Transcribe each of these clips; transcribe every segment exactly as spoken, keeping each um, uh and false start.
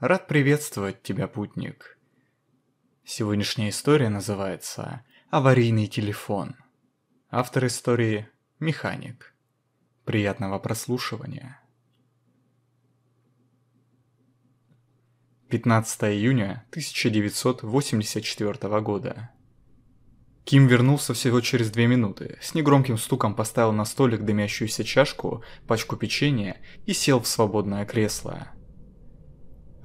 Рад приветствовать тебя, путник. Сегодняшняя история называется «Аварийный телефон». Автор истории – Механик. Приятного прослушивания. пятнадцатое июня тысяча девятьсот восемьдесят четвёртого года. Ким вернулся всего через две минуты, с негромким стуком поставил на столик дымящуюся чашку, пачку печенья и сел в свободное кресло.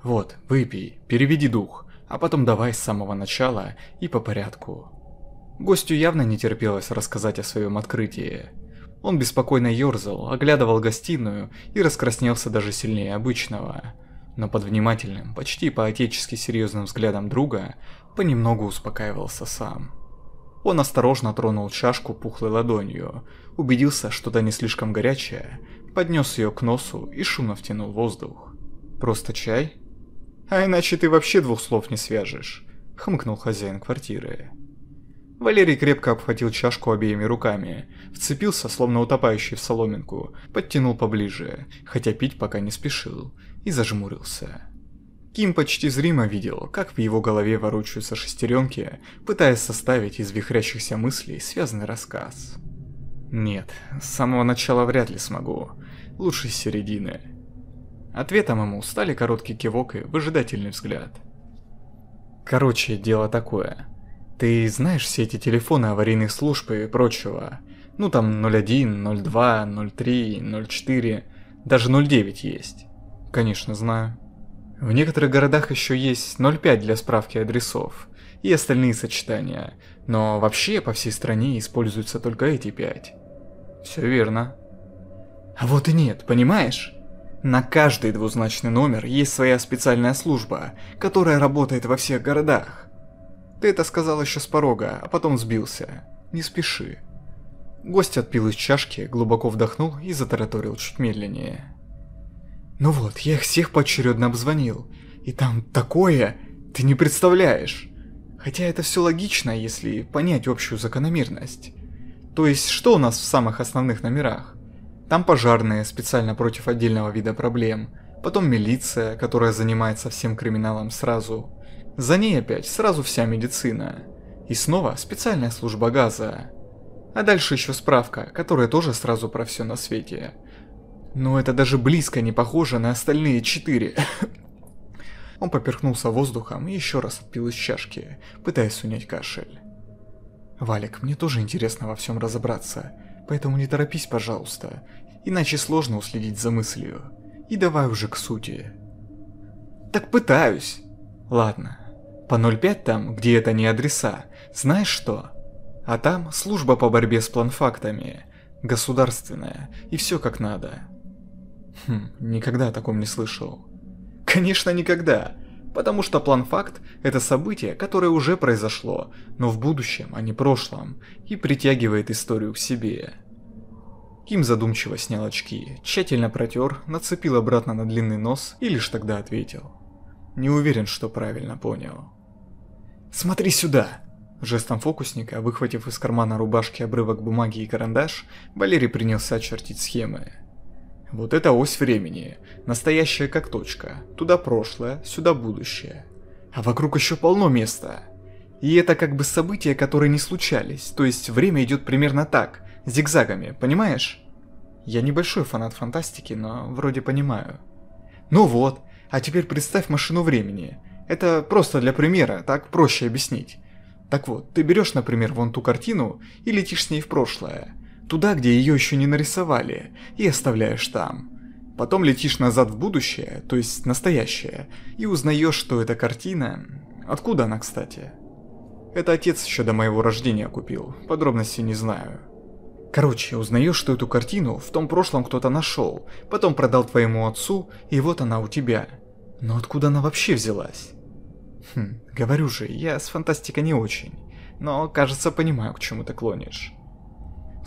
«Вот, выпей, переведи дух, а потом давай с самого начала и по порядку». Гостю явно не терпелось рассказать о своем открытии. Он беспокойно ерзал, оглядывал гостиную и раскраснелся даже сильнее обычного. Но под внимательным, почти по-отечески серьезным взглядом друга понемногу успокаивался сам. Он осторожно тронул чашку пухлой ладонью, убедился, что та не слишком горячая, поднес ее к носу и шумно втянул воздух. «Просто чай? А иначе ты вообще двух слов не свяжешь», — хмыкнул хозяин квартиры. Валерий крепко обхватил чашку обеими руками, вцепился, словно утопающий в соломинку, подтянул поближе, хотя пить пока не спешил, и зажмурился. Ким почти зримо видел, как в его голове ворочаются шестеренки, пытаясь составить из вихрящихся мыслей связанный рассказ. «Нет, с самого начала вряд ли смогу. Лучше с середины». Ответом ему стали короткий кивок и выжидательный взгляд. «Короче, дело такое. Ты знаешь все эти телефоны аварийных служб и прочего? Ну там ноль один, ноль два, ноль три, ноль четыре, даже ноль девять есть». «Конечно, знаю». В некоторых городах еще есть ноль пять для справки адресов и остальные сочетания, но вообще по всей стране используются только эти пять. Все верно. А вот и нет, понимаешь? На каждый двузначный номер есть своя специальная служба, которая работает во всех городах. Ты это сказал еще с порога, а потом сбился. Не спеши. Гость отпил из чашки, глубоко вдохнул и затараторил чуть медленнее. «Ну вот, я их всех поочередно обзвонил, и там такое, ты не представляешь. Хотя это все логично, если понять общую закономерность. То есть, что у нас в самых основных номерах? Там пожарные, специально против отдельного вида проблем, потом милиция, которая занимается всем криминалом сразу, за ней опять сразу вся медицина, и снова специальная служба газа. А дальше еще справка, которая тоже сразу про все на свете. Но это даже близко не похоже на остальные четыре». Он поперхнулся воздухом и еще раз отпил из чашки, пытаясь унять кашель. «Валик, мне тоже интересно во всем разобраться, поэтому не торопись, пожалуйста, иначе сложно уследить за мыслью. И давай уже к сути». «Так пытаюсь». «Ладно, по ноль пять там, где это не адреса, знаешь что? А там служба по борьбе с планфактами, государственная, и все как надо». Хм, никогда о таком не слышал. Конечно, никогда, потому что план-факт – это событие, которое уже произошло, но в будущем, а не прошлом, и притягивает историю к себе. Ким задумчиво снял очки, тщательно протер, нацепил обратно на длинный нос и лишь тогда ответил. Не уверен, что правильно понял. «Смотри сюда!» Жестом фокусника, выхватив из кармана рубашки обрывок бумаги и карандаш, Валерий принялся чертить схемы. «Вот это ось времени, настоящая как точка, туда прошлое, сюда будущее. А вокруг еще полно места. И это как бы события, которые не случались, то есть время идет примерно так, зигзагами, понимаешь?» «Я небольшой фанат фантастики, но вроде понимаю». «Ну вот, а теперь представь машину времени. Это просто для примера, так проще объяснить. Так вот, ты берешь, например, вон ту картину и летишь с ней в прошлое, туда, где ее еще не нарисовали, и оставляешь там. Потом летишь назад в будущее, то есть настоящее, и узнаешь, что эта картина... Откуда она, кстати? Это отец еще до моего рождения купил, подробностей не знаю. Короче, узнаешь, что эту картину в том прошлом кто-то нашел, потом продал твоему отцу, и вот она у тебя. Но откуда она вообще взялась?» «Хм, говорю же, я с фантастикой не очень, но, кажется, понимаю, к чему ты клонишь.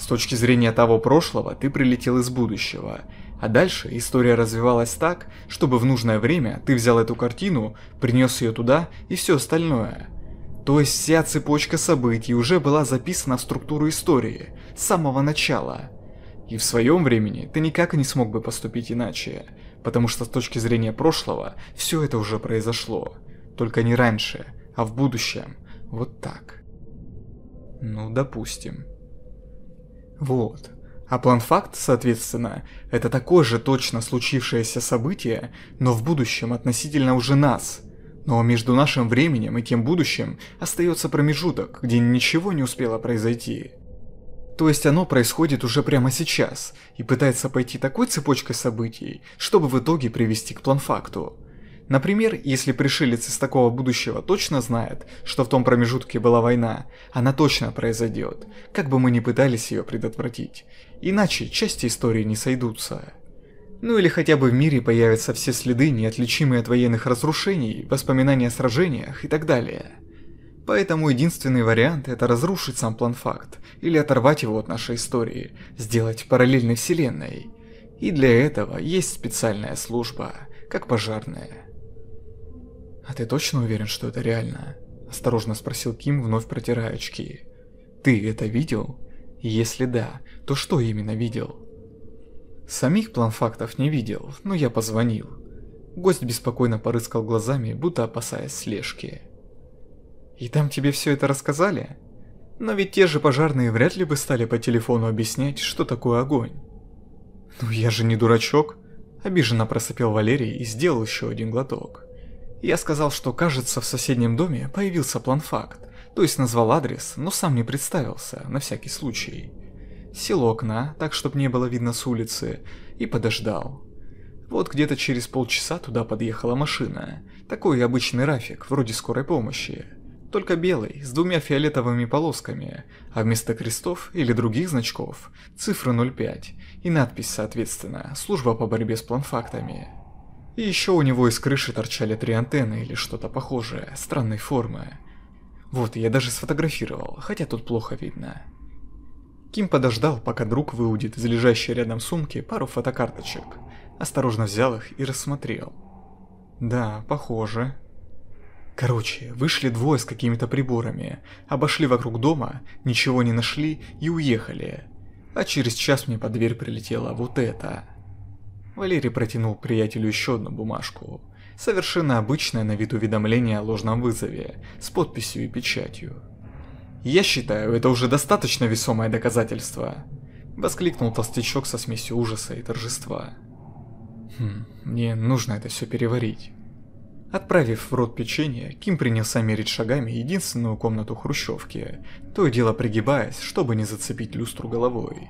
С точки зрения того прошлого, ты прилетел из будущего, а дальше история развивалась так, чтобы в нужное время ты взял эту картину, принес ее туда и все остальное. То есть вся цепочка событий уже была записана в структуру истории, с самого начала. И в своем времени ты никак не смог бы поступить иначе, потому что с точки зрения прошлого все это уже произошло, только не раньше, а в будущем, вот так. Ну, допустим. Вот. А план-факт, соответственно, это такое же точно случившееся событие, но в будущем относительно уже нас. Но между нашим временем и тем будущим остается промежуток, где ничего не успело произойти. То есть оно происходит уже прямо сейчас и пытается пойти такой цепочкой событий, чтобы в итоге привести к план-факту. Например, если пришелец из такого будущего точно знает, что в том промежутке была война, она точно произойдет, как бы мы ни пытались ее предотвратить. Иначе части истории не сойдутся. Ну или хотя бы в мире появятся все следы, неотличимые от военных разрушений, воспоминания о сражениях и так далее. Поэтому единственный вариант – это разрушить сам план-факт, или оторвать его от нашей истории, сделать параллельной вселенной. И для этого есть специальная служба, как пожарная. «А ты точно уверен, что это реально?» – осторожно спросил Ким, вновь протирая очки. «Ты это видел? Если да, то что именно видел?» «Самих план-фактов не видел, но я позвонил». Гость беспокойно порыскал глазами, будто опасаясь слежки. «И там тебе все это рассказали? Но ведь те же пожарные вряд ли бы стали по телефону объяснять, что такое огонь». «Ну я же не дурачок», – обиженно просопел Валерий и сделал еще один глоток. Я сказал, что, кажется, в соседнем доме появился план-факт, то есть назвал адрес, но сам не представился, на всякий случай. Сел у окна, так, чтобы не было видно с улицы, и подождал. Вот где-то через полчаса туда подъехала машина, такой обычный рафик, вроде скорой помощи, только белый, с двумя фиолетовыми полосками, а вместо крестов или других значков цифры ноль пять и надпись, соответственно, «Служба по борьбе с план-фактами». И еще у него из крыши торчали три антенны или что-то похожее, странной формы. Вот, я даже сфотографировал, хотя тут плохо видно. Ким подождал, пока друг выудит из лежащей рядом сумки пару фотокарточек. Осторожно взял их и рассмотрел. Да, похоже. Короче, вышли двое с какими-то приборами, обошли вокруг дома, ничего не нашли и уехали. А через час мне под дверь прилетело вот это. Валерий протянул приятелю еще одну бумажку. Совершенно обычное на вид уведомление о ложном вызове, с подписью и печатью. «Я считаю, это уже достаточно весомое доказательство», – воскликнул толстячок со смесью ужаса и торжества. «Хм, мне нужно это все переварить». Отправив в рот печенье, Ким принялся мерить шагами единственную комнату хрущевки, то и дело пригибаясь, чтобы не зацепить люстру головой.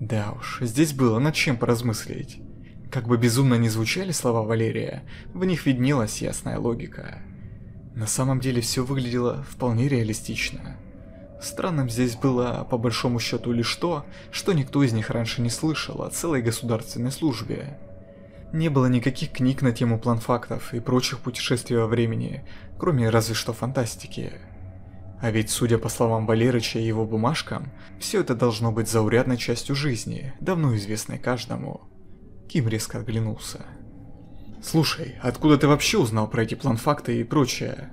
Да уж, здесь было над чем поразмыслить. Как бы безумно ни звучали слова Валерия, в них виднелась ясная логика. На самом деле все выглядело вполне реалистично. Странным здесь было, по большому счету, лишь то, что никто из них раньше не слышал о целой государственной службе. Не было никаких книг на тему план-фактов и прочих путешествий во времени, кроме разве что фантастики. А ведь, судя по словам Валерыча и его бумажкам, все это должно быть заурядной частью жизни, давно известной каждому. Ким резко оглянулся. «Слушай, откуда ты вообще узнал про эти план-факты и прочее?»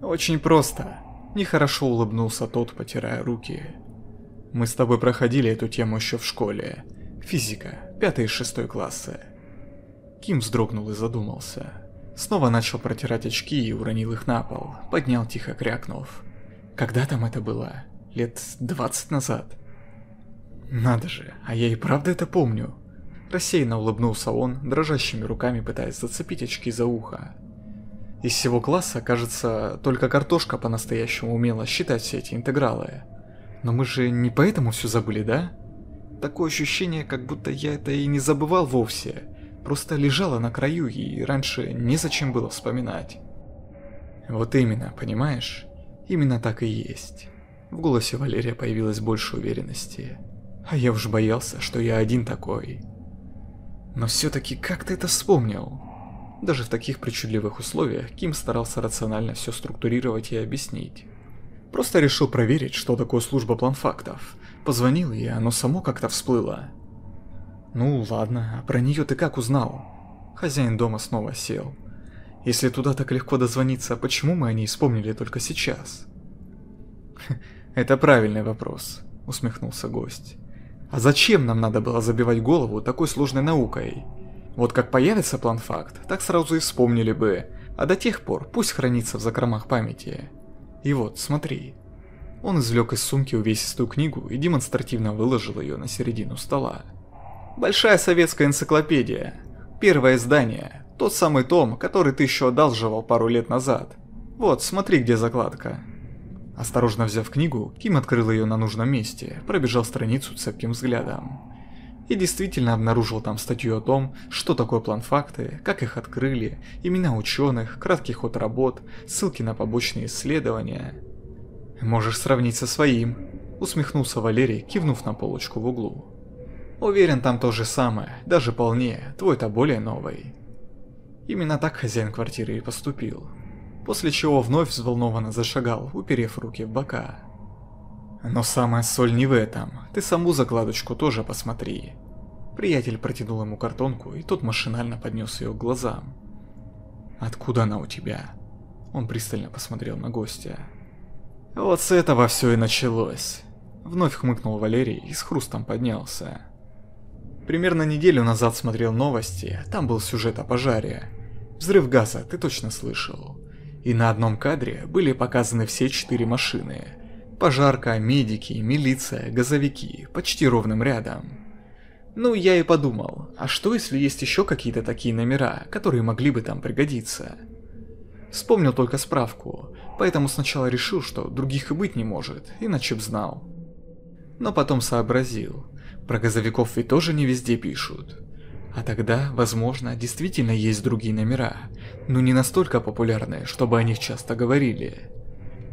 «Очень просто», – нехорошо улыбнулся тот, потирая руки. «Мы с тобой проходили эту тему еще в школе. Физика, пятый и шестой классы». Ким вздрогнул и задумался. Снова начал протирать очки и уронил их на пол, поднял тихо крякнув. Когда там это было? Лет двадцать назад? Надо же, а я и правда это помню. Рассеянно улыбнулся он, дрожащими руками пытаясь зацепить очки за ухо. Из всего класса, кажется, только Картошка по-настоящему умела считать все эти интегралы. Но мы же не поэтому все забыли, да? Такое ощущение, как будто я это и не забывал вовсе. Просто лежала на краю, и раньше незачем было вспоминать. Вот именно, понимаешь? Именно так и есть. В голосе Валерия появилось больше уверенности. А я уж боялся, что я один такой. Но все-таки как ты это вспомнил? Даже в таких причудливых условиях Ким старался рационально все структурировать и объяснить. Просто решил проверить, что такое служба план-фактов. Позвонил, и оно само как-то всплыло. Ну ладно, а про нее ты как узнал? Хозяин дома снова сел. Если туда так легко дозвониться, почему мы о ней вспомнили только сейчас? Это правильный вопрос, усмехнулся гость. А зачем нам надо было забивать голову такой сложной наукой? Вот как появится план-факт, так сразу и вспомнили бы, а до тех пор пусть хранится в закромах памяти. И вот, смотри. Он извлек из сумки увесистую книгу и демонстративно выложил ее на середину стола. «Большая советская энциклопедия. Первое издание. Тот самый том, который ты еще одалживал пару лет назад. Вот, смотри, где закладка». Осторожно взяв книгу, Ким открыл ее на нужном месте, пробежал страницу цепким взглядом. И действительно обнаружил там статью о том, что такое план-факты, как их открыли, имена ученых, краткий ход работ, ссылки на побочные исследования. «Можешь сравнить со своим», — усмехнулся Валерий, кивнув на полочку в углу. «Уверен, там то же самое, даже полнее, твой-то более новый». Именно так хозяин квартиры и поступил. После чего вновь взволнованно зашагал, уперев руки в бока. «Но самая соль не в этом, ты саму закладочку тоже посмотри». Приятель протянул ему картонку, и тот машинально поднес ее к глазам. «Откуда она у тебя?» Он пристально посмотрел на гостя. «Вот с этого все и началось», — вновь хмыкнул Валерий и с хрустом поднялся. «Примерно неделю назад смотрел новости, там был сюжет о пожаре. Взрыв газа, ты точно слышал. И на одном кадре были показаны все четыре машины. Пожарка, медики, милиция, газовики, почти ровным рядом. Ну, я и подумал, а что если есть еще какие-то такие номера, которые могли бы там пригодиться? Вспомнил только справку, поэтому сначала решил, что других и быть не может, иначе б знал. Но потом сообразил, про газовиков ведь тоже не везде пишут. А тогда, возможно, действительно есть другие номера, но не настолько популярные, чтобы о них часто говорили.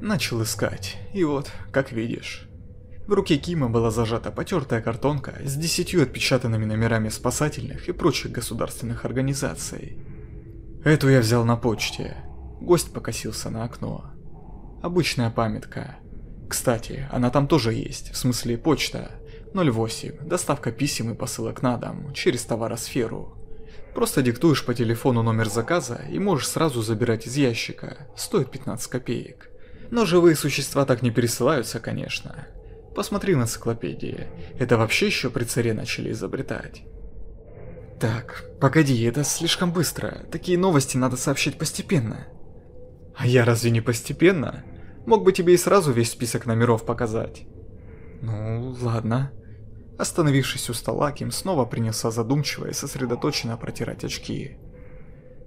Начал искать, и вот, как видишь». В руке Кима была зажата потертая картонка с десятью отпечатанными номерами спасательных и прочих государственных организаций. «Эту я взял на почте». Гость покосился на окно. «Обычная памятка. Кстати, она там тоже есть, в смысле почта. ноль восемь. Доставка писем и посылок на дом, через товаросферу. Просто диктуешь по телефону номер заказа и можешь сразу забирать из ящика. Стоит пятнадцать копеек. Но живые существа так не пересылаются, конечно. Посмотри в энциклопедии. Это вообще еще при царе начали изобретать». «Так, погоди, это слишком быстро. Такие новости надо сообщить постепенно». «А я разве не постепенно? Мог бы тебе и сразу весь список номеров показать». «Ну, ладно». Остановившись у стола, Ким снова принялся задумчиво и сосредоточенно протирать очки.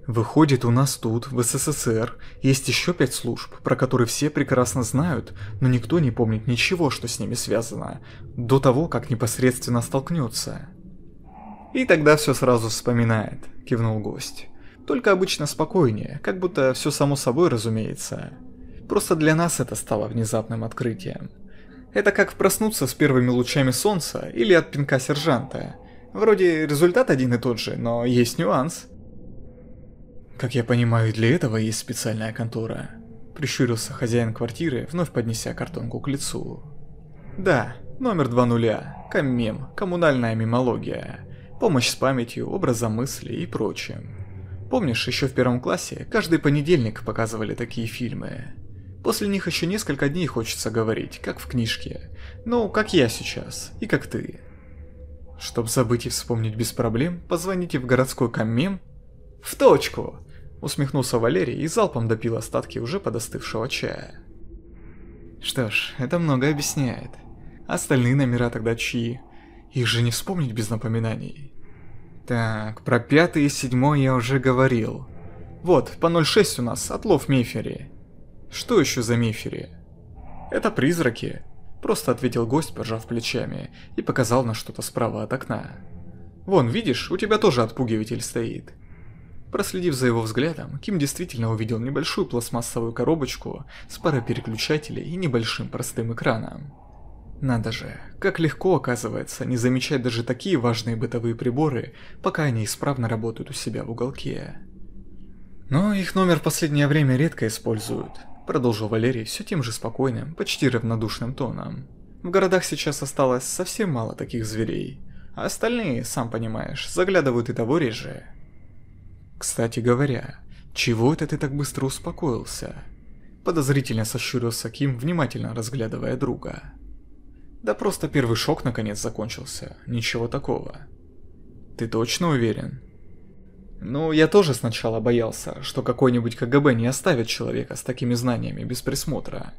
«Выходит, у нас тут, в СССР, есть еще пять служб, про которые все прекрасно знают, но никто не помнит ничего, что с ними связано, до того, как непосредственно столкнется». «И тогда все сразу вспоминает», — кивнул гость. «Только обычно спокойнее, как будто все само собой разумеется. Просто для нас это стало внезапным открытием. Это как проснуться с первыми лучами солнца или от пинка сержанта. Вроде результат один и тот же, но есть нюанс». «Как я понимаю, для этого есть специальная контора», — прищурился хозяин квартиры, вновь поднеся картонку к лицу. «Да, номер два нуля, КАММЭМ, коммунальная мемология, помощь с памятью, образом мысли и прочим. Помнишь, еще в первом классе каждый понедельник показывали такие фильмы? После них еще несколько дней хочется говорить, как в книжке. Ну, как я сейчас, и как ты». «Чтоб забыть и вспомнить без проблем, позвоните в городской КАММЭМ». «В точку!» — усмехнулся Валерий и залпом допил остатки уже подостывшего чая. «Что ж, это многое объясняет. Остальные номера тогда чьи? Их же не вспомнить без напоминаний. Так, про пятый и седьмой я уже говорил. Вот, по ноль шесть у нас отлов Мефери». «Что еще за Мефери?» «Это призраки», — просто ответил гость, пожав плечами, и показал на что-то справа от окна. «Вон, видишь, у тебя тоже отпугиватель стоит». Проследив за его взглядом, Ким действительно увидел небольшую пластмассовую коробочку с парой переключателей и небольшим простым экраном. Надо же, как легко, оказывается, не замечать даже такие важные бытовые приборы, пока они исправно работают у себя в уголке. «Но их номер в последнее время редко используют», — продолжил Валерий все тем же спокойным, почти равнодушным тоном. «В городах сейчас осталось совсем мало таких зверей, а остальные, сам понимаешь, заглядывают и того реже». «Кстати говоря, чего это ты так быстро успокоился?» — подозрительно сощурился Ким, внимательно разглядывая друга. Да просто первый шок наконец закончился, ничего такого. Ты точно уверен? Ну, я тоже сначала боялся, что какой-нибудь ка гэ бэ не оставит человека с такими знаниями без присмотра.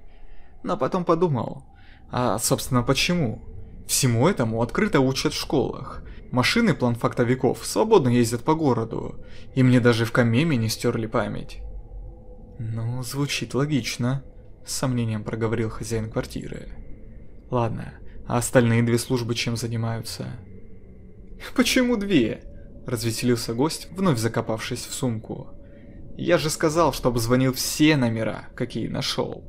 Но потом подумал, а собственно почему? Всему этому открыто учат в школах. Машины планфактовиков свободно ездят по городу, и мне даже в КАММЭМе не стерли память. Ну, звучит логично, с сомнением проговорил хозяин квартиры. Ладно, а остальные две службы чем занимаются? Почему две? Развеселился гость, вновь закопавшись в сумку. Я же сказал, что обзвонил все номера, какие нашел.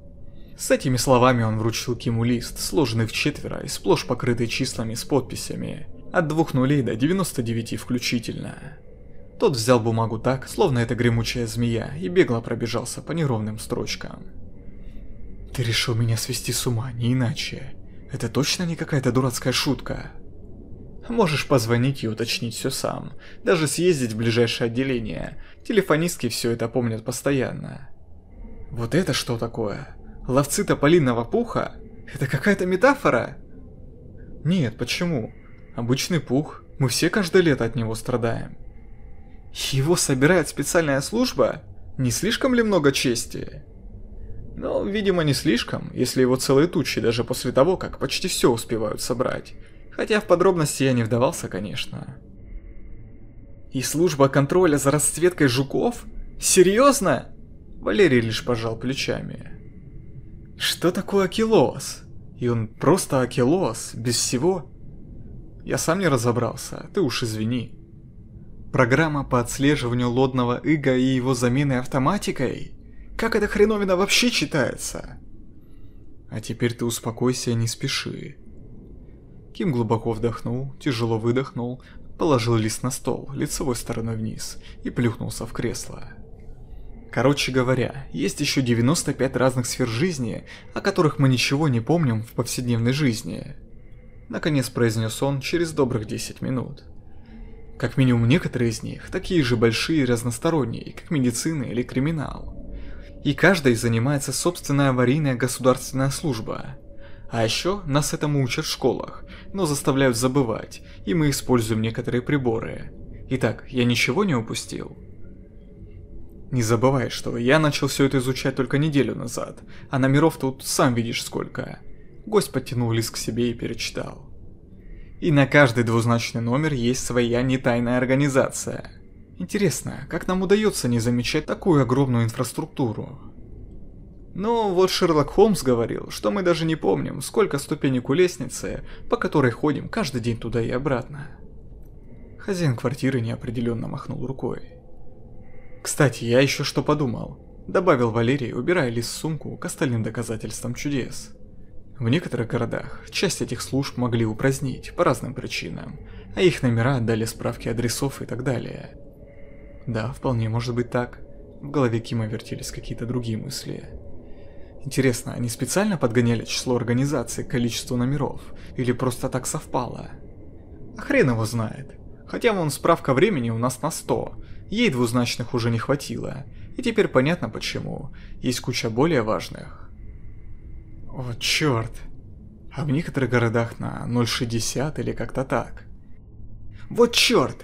С этими словами он вручил Киму лист, сложенный вчетверо и сплошь покрытый числами с подписями. От двух нулей до девяноста девяти включительно. Тот взял бумагу так, словно это гремучая змея, и бегло пробежался по неровным строчкам. «Ты решил меня свести с ума, не иначе. Это точно не какая-то дурацкая шутка?» «Можешь позвонить и уточнить все сам, даже съездить в ближайшее отделение. Телефонистки все это помнят постоянно». «Вот это что такое? Ловцы тополиного пуха? Это какая-то метафора?» «Нет, почему? Обычный пух, мы все каждое лето от него страдаем». «Его собирает специальная служба? Не слишком ли много чести?» «Ну, видимо, не слишком, если его целые тучи даже после того, как почти все успевают собрать. Хотя в подробности я не вдавался, конечно». «И служба контроля за расцветкой жуков? Серьезно?» Валерий лишь пожал плечами. «Что такое акилоос? И он просто акилоос, без всего?» Я сам не разобрался, ты уж извини. Программа по отслеживанию лодного ига и его замены автоматикой? Как эта хреновина вообще читается? А теперь ты успокойся и не спеши. Ким глубоко вдохнул, тяжело выдохнул, положил лист на стол, лицевой стороной вниз, и плюхнулся в кресло. Короче говоря, есть еще девяносто пять разных сфер жизни, о которых мы ничего не помним в повседневной жизни. Наконец произнес он через добрых десять минут. Как минимум некоторые из них такие же большие и разносторонние, как медицина или криминал. И каждой занимается собственная аварийная государственная служба. А еще нас этому учат в школах, но заставляют забывать, и мы используем некоторые приборы. Итак, я ничего не упустил? Не забывай, что я начал все это изучать только неделю назад, а номеров тут сам видишь сколько. Гость подтянул лист к себе и перечитал. И на каждый двузначный номер есть своя нетайная организация. Интересно, как нам удается не замечать такую огромную инфраструктуру? Ну, вот Шерлок Холмс говорил, что мы даже не помним, сколько ступенек у лестницы, по которой ходим каждый день туда и обратно. Хозяин квартиры неопределенно махнул рукой. Кстати, я еще что подумал, добавил Валерий, убирая лист в сумку к остальным доказательствам чудес. В некоторых городах часть этих служб могли упразднить по разным причинам, а их номера отдали справки адресов и так далее. Да, вполне может быть так. В голове Кима вертелись какие-то другие мысли. Интересно, они специально подгоняли число организаций к количеству номеров, или просто так совпало? А хрен его знает. Хотя вон справка времени у нас на сто, ей двузначных уже не хватило, и теперь понятно почему, есть куча более важных. О, черт. А в некоторых городах на ноль шестьдесят или как-то так. Вот черт!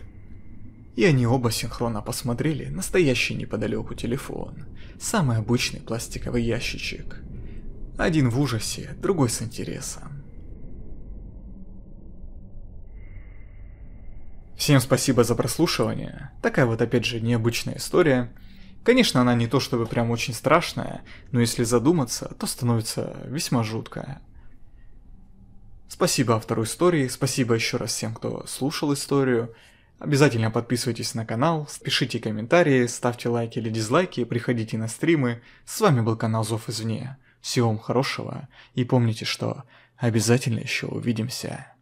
И они оба синхронно посмотрели на стоящий неподалеку телефон. Самый обычный пластиковый ящичек. Один в ужасе, другой с интересом. Всем спасибо за прослушивание. Такая вот опять же необычная история. Конечно, она не то чтобы прям очень страшная, но если задуматься, то становится весьма жутко. Спасибо автору истории, спасибо еще раз всем, кто слушал историю. Обязательно подписывайтесь на канал, пишите комментарии, ставьте лайки или дизлайки, приходите на стримы. С вами был канал Зов извне. Всего вам хорошего и помните, что обязательно еще увидимся.